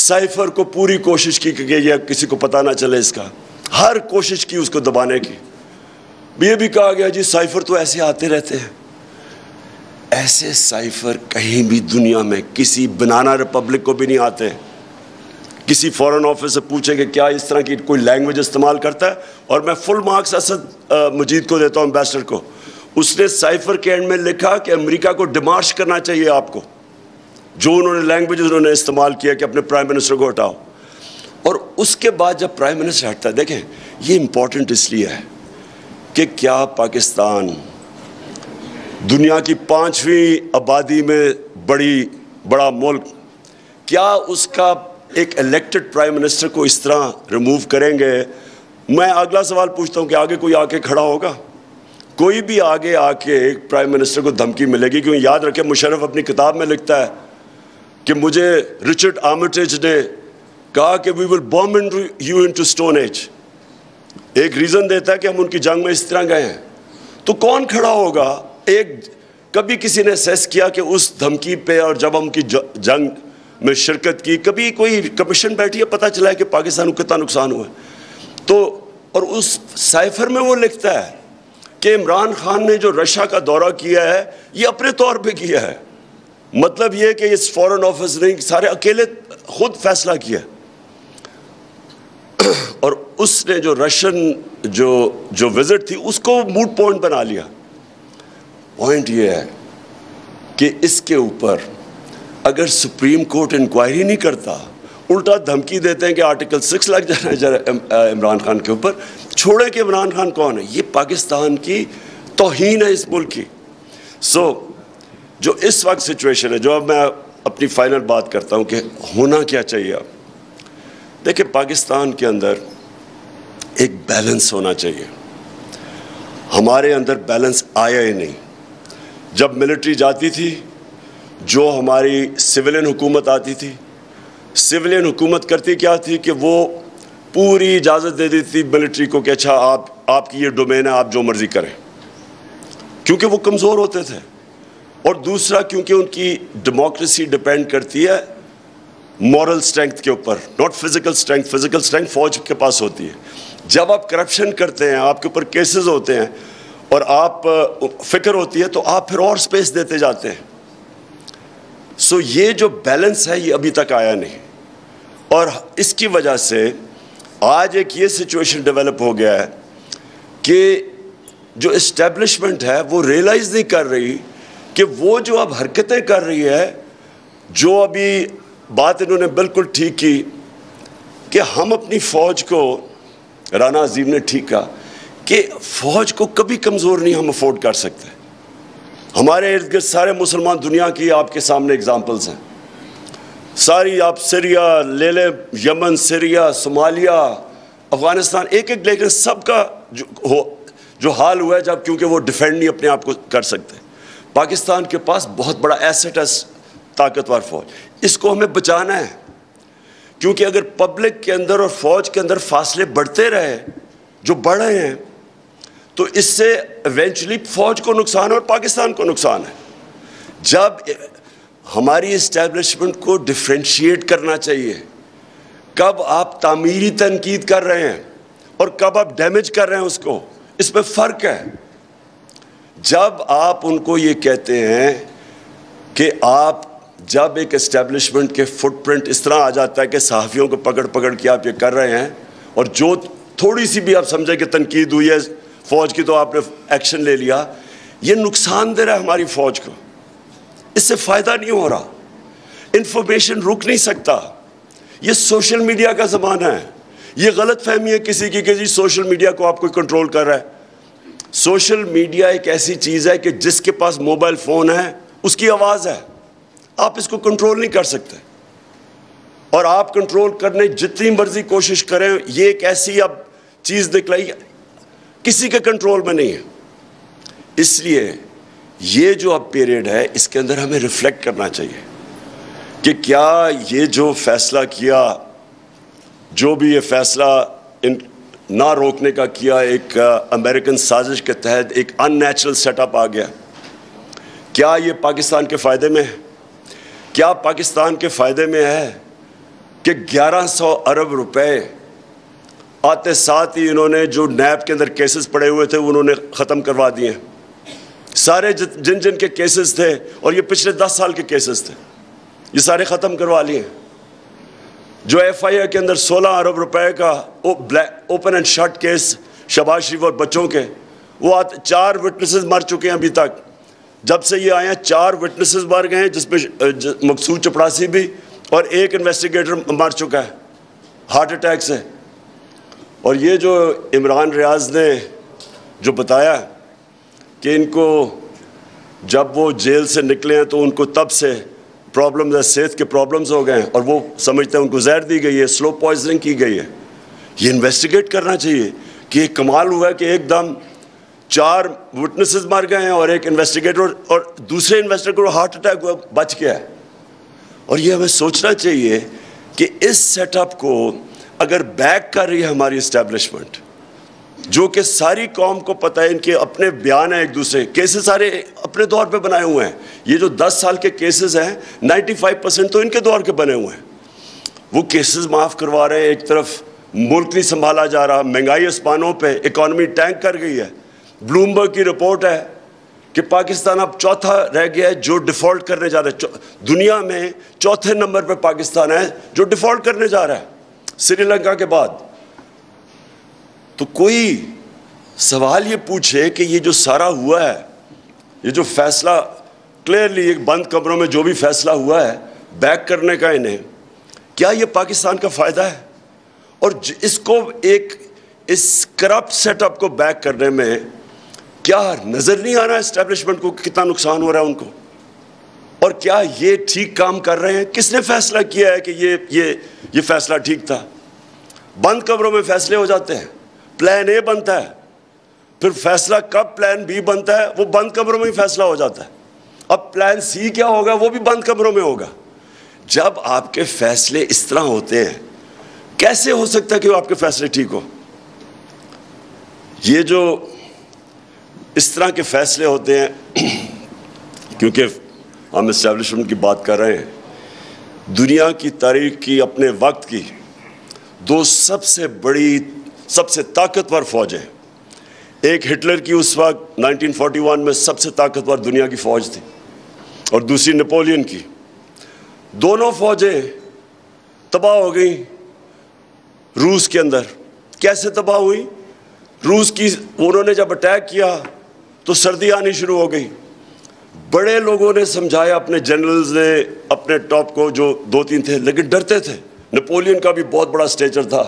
साइफर को पूरी कोशिश की कि यह किसी को पता ना चले इसका, हर कोशिश की उसको दबाने की। ये भी कहा गया जी साइफर तो ऐसे आते रहते हैं। ऐसे साइफर कहीं भी दुनिया में किसी बनाना रिपब्लिक को भी नहीं आते। किसी फॉरेन ऑफिस से पूछे कि क्या इस तरह की कोई लैंग्वेज इस्तेमाल करता है। और मैं फुल मार्क्स असद मजीद को देता हूं, एम्बेसडर को, उसने साइफर के एंड में लिखा कि अमेरिका को डिमार्श करना चाहिए आपको, जो उन्होंने लैंग्वेज उन्होंने इस्तेमाल किया कि अपने प्राइम मिनिस्टर को हटाओ। और उसके बाद जब प्राइम मिनिस्टर हटता है, देखें ये इम्पॉर्टेंट इसलिए है कि क्या पाकिस्तान दुनिया की पाँचवीं आबादी में बड़ी बड़ा मुल्क, क्या उसका एक इलेक्टेड प्राइम मिनिस्टर को इस तरह रिमूव करेंगे। मैं अगला सवाल पूछता हूँ कि आगे कोई आके खड़ा होगा, कोई भी आगे आके एक प्राइम मिनिस्टर को धमकी मिलेगी। क्योंकि याद रखें मुशर्रफ अपनी किताब में लिखता है कि मुझे रिचर्ड आर्मिटेज ने कहा कि we will bomb you into stone age. एक रीज़न देता है कि हम उनकी जंग में इस तरह गए हैं। तो कौन खड़ा होगा, एक कभी किसी ने सेस किया कि उस धमकी पे और जब हम उनकी जंग में शिरकत की, कभी कोई कमीशन बैठी है, पता चला है कि पाकिस्तान को कितना नुकसान हुआ। तो और उस साइफर में वो लिखता है कि इमरान खान ने जो रशिया का दौरा किया है ये अपने तौर पे किया है, मतलब ये कि इस फॉरेन ऑफिस ने सारे अकेले खुद फैसला किया। और उसने जो रशियन जो जो विजिट थी उसको मूड पॉइंट बना लिया। पॉइंट ये है कि इसके ऊपर अगर सुप्रीम कोर्ट इंक्वायरी नहीं करता, उल्टा धमकी देते हैं कि आर्टिकल सिक्स लग जाना है इमरान खान के ऊपर, छोड़े कि इमरान खान कौन है। ये पाकिस्तान की तौहीन है इस मुल्क की। सो so, जो इस वक्त सिचुएशन है, जो अब मैं अपनी फाइनल बात करता हूँ कि होना क्या चाहिए। अब देखिए पाकिस्तान के अंदर एक बैलेंस होना चाहिए, हमारे अंदर बैलेंस आया ही नहीं। जब मिलिट्री जाती थी, जो हमारी सिविलियन हुकूमत आती थी, सिविलियन हुकूमत करती क्या थी कि वो पूरी इजाज़त दे देती थी मिलिट्री को कि अच्छा आप आपकी ये डोमेन है, आप जो मर्ज़ी करें, क्योंकि वो कमज़ोर होते थे। और दूसरा क्योंकि उनकी डेमोक्रेसी डिपेंड करती है मॉरल स्ट्रेंथ के ऊपर, not physical strength. Physical strength फ़ौज के पास होती है। जब आप करप्शन करते हैं, आपके ऊपर केसेस होते हैं और आप फिक्र होती है, तो आप फिर और स्पेस देते जाते हैं। सो so, ये जो बैलेंस है ये अभी तक आया नहीं। और इसकी वजह से आज एक ये सिचुएशन डेवलप हो गया है कि जो इस्टेब्लिशमेंट है वो रियलाइज़ नहीं कर रही कि वो जो अब हरकतें कर रही है, जो अभी बात इन्होंने बिल्कुल ठीक की कि हम अपनी फ़ौज को, राना अजीम ने ठीक कहा कि फ़ौज को कभी कमज़ोर नहीं हम अफोर्ड कर सकते। हमारे इर्द गिर्द सारे मुसलमान दुनिया की आपके सामने एग्जाम्पल्स हैं सारी। आप सीरिया ले लें, यमन, सीरिया, सोमालिया, अफ़गानिस्तान, एक एक लेकर सबका जो हो जो हाल हुआ है, जब क्योंकि वो डिफेंड नहीं अपने आप को कर सकते। पाकिस्तान के पास बहुत बड़ा एसेट है ताकतवर फौज, इसको हमें बचाना है, क्योंकि अगर पब्लिक के अंदर और फौज के अंदर फासले बढ़ते रहे जो बढ़ रहे हैं तो इससे इवेंचुअली फौज को नुकसान है और पाकिस्तान को नुकसान है। जब हमारी इस्टेब्लिशमेंट को डिफ्रेंशिएट करना चाहिए, कब आप तामीरी तनकीद कर रहे हैं और कब आप डैमेज कर रहे हैं उसको, इसमें फ़र्क है। जब आप उनको ये कहते हैं कि आप, जब एक इस्टेब्लिशमेंट के फुटप्रिंट इस तरह आ जाता है कि सहाफ़ियों को पकड़ पकड़ के आप ये कर रहे हैं और जो थोड़ी सी भी आप समझे कि तनकीद हुई है फ़ौज की तो आपने एक्शन ले लिया, ये नुकसान दे रहा है हमारी फ़ौज को, इससे फ़ायदा नहीं हो रहा, इंफॉर्मेशन रुक नहीं सकता। ये सोशल मीडिया का ज़माना है, ये गलत फहमी है किसी की कि जी सोशल मीडिया को आपको कंट्रोल कर रहा है। सोशल मीडिया एक ऐसी चीज़ है कि जिसके पास मोबाइल फ़ोन है उसकी आवाज़ है, आप इसको कंट्रोल नहीं कर सकते, और आप कंट्रोल करने जितनी मर्जी कोशिश करें, ये एक ऐसी अब चीज़ दिखलाई किसी के कंट्रोल में नहीं है। इसलिए ये जो अब पीरियड है इसके अंदर हमें रिफ्लेक्ट करना चाहिए कि क्या ये जो फैसला किया, जो भी ये फैसला इन ना रोकने का किया, एक अमेरिकन साजिश के तहत एक अननेचुरल सेटअप आ गया, क्या ये पाकिस्तान के फ़ायदे में है? क्या पाकिस्तान के फ़ायदे में है कि ग्यारह सौ अरब रुपए आते साथ ही इन्होंने जो नैब के अंदर केसेस पड़े हुए थे उन्होंने ख़त्म करवा दिए सारे, जिन जिन के केसेस थे, और ये पिछले दस साल के केसेस थे, ये सारे ख़त्म करवा लिए। जो एफ आई आर के अंदर सोलह अरब रुपए का ओ, black open and shut case Shahbaz Sharif और बच्चों के, वो आते चार विटनेसेस मर चुके हैं अभी तक, जब से ये आए चार विटनेसेस मर गए हैं, जिसमें मकसूद चपड़ासी भी और एक इन्वेस्टिगेटर मर चुका है हार्ट अटैक से। और ये जो इमरान रियाज ने जो बताया कि इनको जब वो जेल से निकले हैं तो उनको तब से प्रॉब्लम्स है, सेहत के प्रॉब्लम्स हो गए हैं और वो समझते हैं उनको जहर दी गई है, स्लो पॉइजनिंग की गई है। ये इन्वेस्टिगेट करना चाहिए कि कमाल हुआ कि एकदम चार विटनेसेस मर गए हैं और एक इन्वेस्टिगेटर और दूसरे इन्वेस्टिगेटर को हार्ट अटैक हुआ, बच गया है। और ये हमें सोचना चाहिए कि इस सेटअप को अगर बैक कर रही है हमारी इस्टेब्लिशमेंट, जो कि सारी कौम को पता है, इनके अपने बयान हैं, एक दूसरे केसेस सारे अपने दौर पे बनाए हुए हैं। ये जो दस साल के केसेस हैं पचानवे परसेंट तो इनके दौर के बने हुए हैं, वो केसेस माफ़ करवा रहे हैं, एक तरफ मुल्क नहीं संभाला जा रहा, महंगाई आसमानों पे, इकॉनमी टैंक कर गई है। ब्लूमबर्ग की रिपोर्ट है कि पाकिस्तान अब चौथा रह गया है जो डिफ़ॉल्ट करने जा रहा है, दुनिया में चौथे नंबर पर पाकिस्तान है जो डिफ़ॉल्ट करने जा रहा है श्रीलंका के बाद। तो कोई सवाल ये पूछे कि ये जो सारा हुआ है, ये जो फैसला क्लियरली एक बंद कमरों में जो भी फैसला हुआ है बैक करने का, इन्हें क्या ये पाकिस्तान का फ़ायदा है? और इसको एक इस करप्ट सेटअप को बैक करने में क्या नज़र नहीं आ रहा एस्टेब्लिशमेंट को कितना नुकसान हो रहा है उनको, और क्या ये ठीक काम कर रहे हैं? किसने फैसला किया है कि ये ये ये फैसला ठीक था? बंद कमरों में फैसले हो जाते हैं, प्लान ए बनता है, फिर फैसला कब प्लान बी बनता है वो बंद कमरों में ही फैसला हो जाता है, अब प्लान सी क्या होगा वो भी बंद कमरों में होगा। जब आपके फैसले इस तरह होते हैं, कैसे हो सकता है कि आपके फैसले ठीक हो? ये जो इस तरह के फैसले होते हैं, क्योंकि हम इस्टेब्लिशमेंट की बात कर रहे हैं, दुनिया की तारीख की अपने वक्त की दो सबसे बड़ी, सबसे ताकतवर फौजें, एक हिटलर की उस वक्त नाइनटीन फोर्टी वन में सबसे ताकतवर दुनिया की फ़ौज थी और दूसरी नेपोलियन की, दोनों फौजें तबाह हो गई रूस के अंदर। कैसे तबाह हुई? रूस की उन्होंने जब अटैक किया तो सर्दी आनी शुरू हो गई, बड़े लोगों ने समझाया, अपने जनरल्स ने, अपने टॉप को जो दो तीन थे, लेकिन डरते थे, नेपोलियन का भी बहुत बड़ा स्टेचर था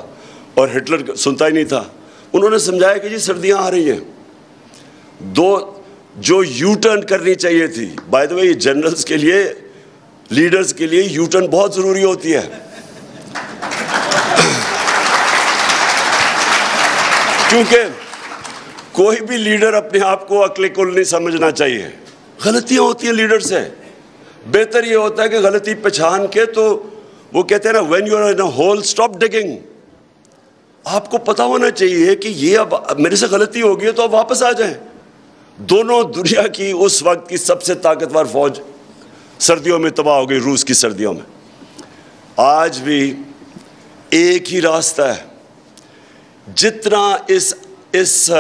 और हिटलर सुनता ही नहीं था, उन्होंने समझाया कि जी सर्दियां आ रही हैं, दो जो यू टर्न करनी चाहिए थी, बाय द वे ये जनरल्स के लिए, लीडर्स के लिए यू टर्न बहुत ज़रूरी होती है, क्योंकि कोई भी लीडर अपने आप को अकलेकुल नहीं समझना चाहिए, गलतियाँ होती हैं लीडर से। बेहतर ये होता है कि गलती पहचान के, तो वो कहते हैं ना, when you are in a hole stop digging. आपको पता होना चाहिए कि ये अब मेरे से गलती हो गई है, तो आप वापस आ जाएं। दोनों दुनिया की उस वक्त की सबसे ताकतवर फौज सर्दियों में तबाह हो गई, रूस की सर्दियों में। आज भी एक ही रास्ता है। जितना इस इस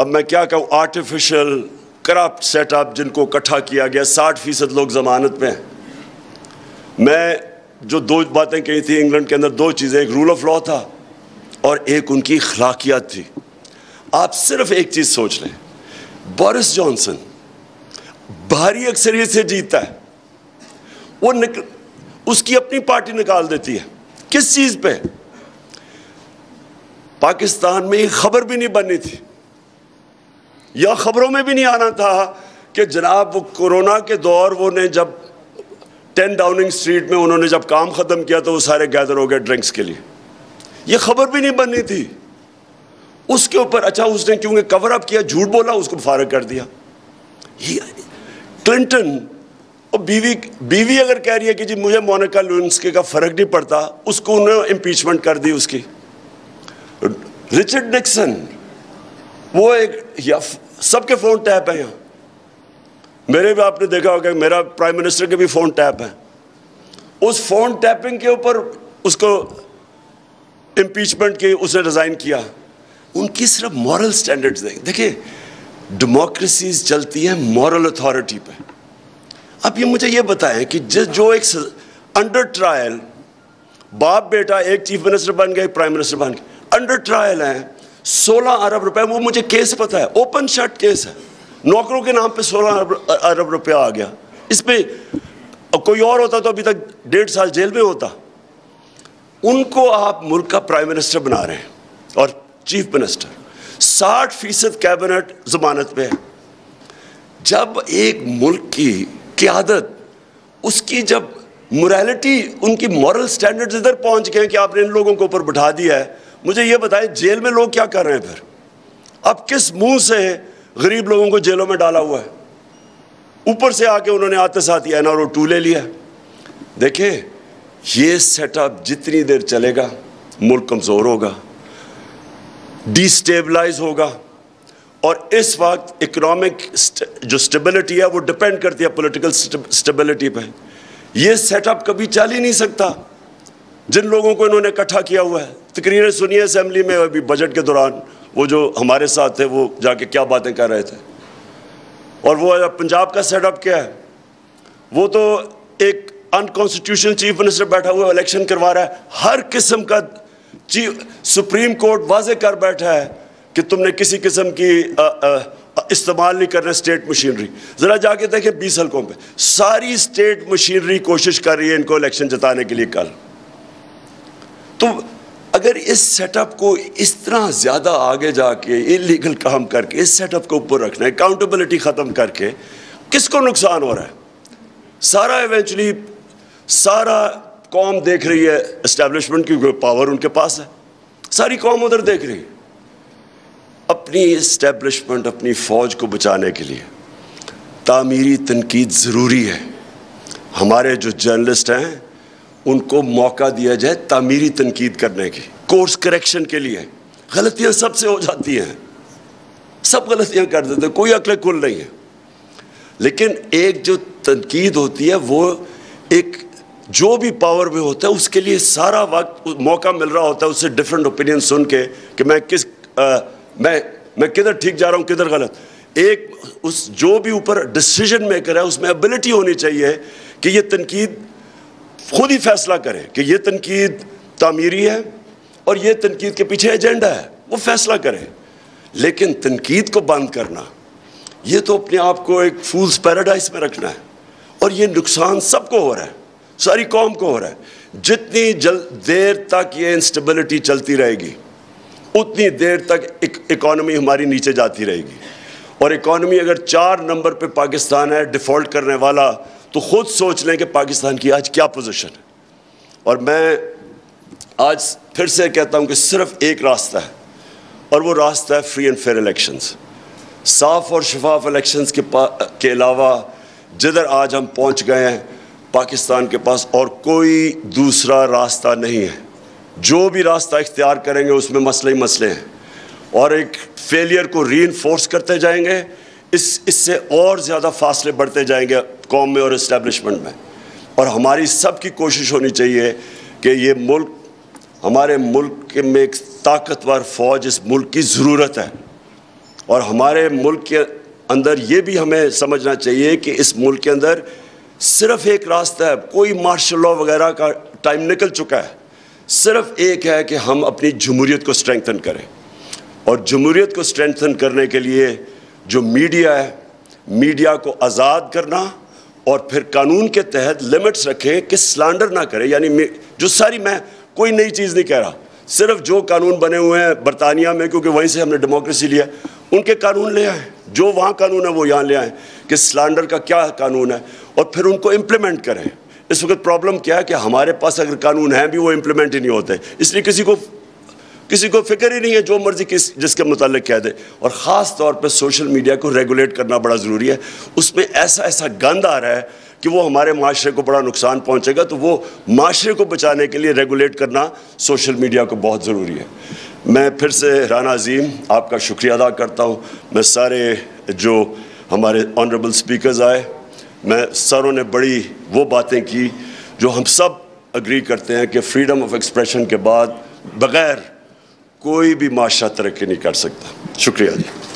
अब मैं क्या कहूँ, आर्टिफिशियल करप्ट सेटअप जिनको इकट्ठा किया गया, साठ फीसद लोग ज़मानत में हैं। मैं जो दो बातें कही थी इंग्लैंड के अंदर, दो चीज़ें, एक रूल ऑफ लॉ था और एक उनकी अखलाकियात थी। आप सिर्फ एक चीज़ सोच लें, बोरिस जॉनसन भारी अक्सरियत से जीतता है, वो निक उसकी अपनी पार्टी निकाल देती है। किस चीज़ पे? पाकिस्तान में ये खबर भी नहीं बननी थी या खबरों में भी नहीं आना था कि जनाब वो कोरोना के दौर वो ने जब टेन डाउनिंग स्ट्रीट में उन्होंने जब काम ख़त्म किया तो वो सारे गैदर हो गए ड्रिंक्स के लिए। ये खबर भी नहीं बननी थी उसके ऊपर। अच्छा, उसने क्योंकि कवर अप किया, झूठ बोला, उसको फारग कर दिया। ये क्लिंटन और बीवी बीवी अगर कह रही है कि जी मुझे मोनिका लेविंस्की का फ़र्क नहीं पड़ता, उसको उन्होंने इम्पीचमेंट कर दी उसकी। रिचर्ड निक्सन, वो एक या सबके फ़ोन टैप है यहाँ, मेरे भी आपने देखा होगा, मेरा प्राइम मिनिस्टर के भी फ़ोन टैप है। उस फ़ोन टैपिंग के ऊपर उसको इम्पीचमेंट की, उसने रिज़ाइन किया। उनकी सिर्फ मॉरल स्टैंडर्ड्स देंगे। देखिए, डेमोक्रेसीज चलती हैं मॉरल अथॉरिटी पे। अब ये मुझे ये बताएं कि जिस जो एक अंडर ट्रायल बाप बेटा, एक चीफ मिनिस्टर बन गए, प्राइम मिनिस्टर बन गए, अंडर ट्रायल हैं, सोलह अरब रुपए, वो मुझे केस पता है, ओपन शट केस है, नौकरों के नाम पे सोलह अरब रुपया आ गया। इस पर कोई और होता तो अभी तक डेढ़ साल जेल में होता। उनको आप मुल्क का प्राइम मिनिस्टर बना रहे हैं और चीफ मिनिस्टर। साठ फीसद कैबिनेट जमानत पे है। जब एक मुल्क की क़यादत, उसकी जब मोरालिटी, उनकी मॉरल स्टैंडर्ड्स इधर पहुंच गए कि आपने इन लोगों को ऊपर बिठा दिया है, मुझे ये बताएं जेल में लोग क्या कर रहे हैं फिर? अब किस मुंह से गरीब लोगों को जेलों में डाला हुआ है? ऊपर से आके उन्होंने आते साथ ही एन आर ओ टू ले लिया। देखिए, ये सेटअप जितनी देर चलेगा मुल्क कमज़ोर होगा, डिस्टेबलाइज होगा। और इस वक्त इकोनॉमिक जो स्टेबिलिटी है वो डिपेंड करती है पॉलिटिकल स्टेबिलिटी पे। ये सेटअप कभी चल ही नहीं सकता जिन लोगों को इन्होंने इकट्ठा किया हुआ है। तकरीरें सुनिए असेंबली में अभी बजट के दौरान, वो जो हमारे साथ थे वो जाके क्या बातें कर रहे थे। और वो पंजाब का सेटअप क्या है? वो तो एक अनकॉन्स्टिट्यूशनल चीफ मिनिस्टर बैठा हुआ है, इलेक्शन करवा रहा है। हर किस्म का चीफ सुप्रीम कोर्ट वाजे कर बैठा है कि तुमने किसी किस्म की आ, आ, इस्तेमाल नहीं करना स्टेट मशीनरी। ज़रा जाके देखें बीस हल्कों पे, सारी स्टेट मशीनरी कोशिश कर रही है इनको इलेक्शन जिताने के लिए। कल तो अगर इस सेटअप को इस तरह ज़्यादा आगे जाके इलीगल काम करके इस सेटअप को ऊपर रखना, अकाउंटेबिलिटी ख़त्म करके किसको नुकसान हो रहा है? सारा इवेंचुअली सारा कौम देख रही है इस्टेब्लिशमेंट की, पावर उनके पास है, सारी कौम उधर देख रही है अपनी इस्टेब्लिशमेंट, अपनी फ़ौज को बचाने के लिए। तामीरी तनकीद ज़रूरी है। हमारे जो जर्नलिस्ट हैं उनको मौका दिया जाए तामीरी तनकीद करने की, कोर्स करेक्शन के लिए। गलतियाँ सबसे हो जाती हैं, सब गलतियाँ कर देते हैं, कोई अकल कुल नहीं है। लेकिन एक जो तनकीद होती है वो एक जो भी पावर में होता है उसके लिए सारा वक्त मौका मिल रहा होता है उससे डिफरेंट ओपिनियन सुन के कि मैं किस आ, मैं मैं किधर ठीक जा रहा हूँ, किधर गलत। एक उस जो भी ऊपर डिसीजन मेकर है उसमें एबिलिटी होनी चाहिए कि ये तनकीद खुद ही फैसला करे कि ये तनकीद तामीरी है और ये तनकीद के पीछे एजेंडा है, वो फैसला करे। लेकिन तनकीद को बंद करना, ये तो अपने आप को एक फूल्स पैराडाइज में रखना है। और ये नुकसान सबको हो रहा है, सारी कौम को हो रहा है। जितनी जल देर तक ये इंस्टेबिलिटी चलती रहेगी उतनी देर तक इकॉनमी हमारी नीचे जाती रहेगी। और इकॉनमी अगर चार नंबर पे पाकिस्तान है डिफ़ॉल्ट करने वाला, तो ख़ुद सोच लें कि पाकिस्तान की आज क्या पोजीशन है। और मैं आज फिर से कहता हूँ कि सिर्फ एक रास्ता है और वो रास्ता है फ्री एंड फेयर इलेक्शंस। साफ और शफाफ इलेक्शंस के के अलावा जिधर आज हम पहुंच गए हैं, पाकिस्तान के पास और कोई दूसरा रास्ता नहीं है। जो भी रास्ता इख्तियार करेंगे उसमें मसले ही मसले हैं और एक फेलियर को रीइंफोर्स करते जाएंगे, इस इससे और ज़्यादा फासले बढ़ते जाएंगे कौम में और इस्टेब्लिशमेंट में। और हमारी सब की कोशिश होनी चाहिए कि ये मुल्क, हमारे मुल्क में एक ताकतवर फ़ौज इस मुल्क की ज़रूरत है। और हमारे मुल्क के अंदर ये भी हमें समझना चाहिए कि इस मुल्क के अंदर सिर्फ़ एक रास्ता है, कोई मार्शल लॉ वगैरह का टाइम निकल चुका है। सिर्फ एक है कि हम अपनी जमहूरियत को स्ट्रेंथन करें, और जमहूरियत को स्ट्रेंथन करने के लिए जो मीडिया है, मीडिया को आज़ाद करना और फिर कानून के तहत लिमिट्स रखें कि स्लैंडर ना करें। यानी जो सारी, मैं कोई नई चीज़ नहीं कह रहा, सिर्फ जो कानून बने हुए हैं बरतानिया में, क्योंकि वहीं से हमने डेमोक्रेसी लिया, उनके कानून ले आए, जो वहाँ कानून है वो यहाँ ले आए कि स्लैंडर का क्या कानून है, और फिर उनको इम्प्लीमेंट करें। इस वक्त प्रॉब्लम क्या है कि हमारे पास अगर कानून हैं भी वो इम्प्लीमेंट ही नहीं होते, इसलिए किसी को किसी को फिक्र ही नहीं है, जो मर्जी किस जिसके मुतालिक कह दे। और ख़ास तौर पर सोशल मीडिया को रेगुलेट करना बड़ा ज़रूरी है। उसमें ऐसा ऐसा गंद आ रहा है कि वो हमारे माशरे को बड़ा नुकसान पहुंचेगा, तो वो माशरे को बचाने के लिए रेगुलेट करना सोशल मीडिया को बहुत ज़रूरी है। मैं फिर से राना अजीम आपका शुक्रिया अदा करता हूँ। मैं सारे जो हमारे ऑनरेबल स्पीकर्स आए, मैं सारों ने बड़ी वो बातें की जो हम सब एग्री करते हैं कि फ्रीडम ऑफ एक्सप्रेशन के बाद बग़ैर कोई भी माशरा तरक्की नहीं कर सकता। शुक्रिया जी।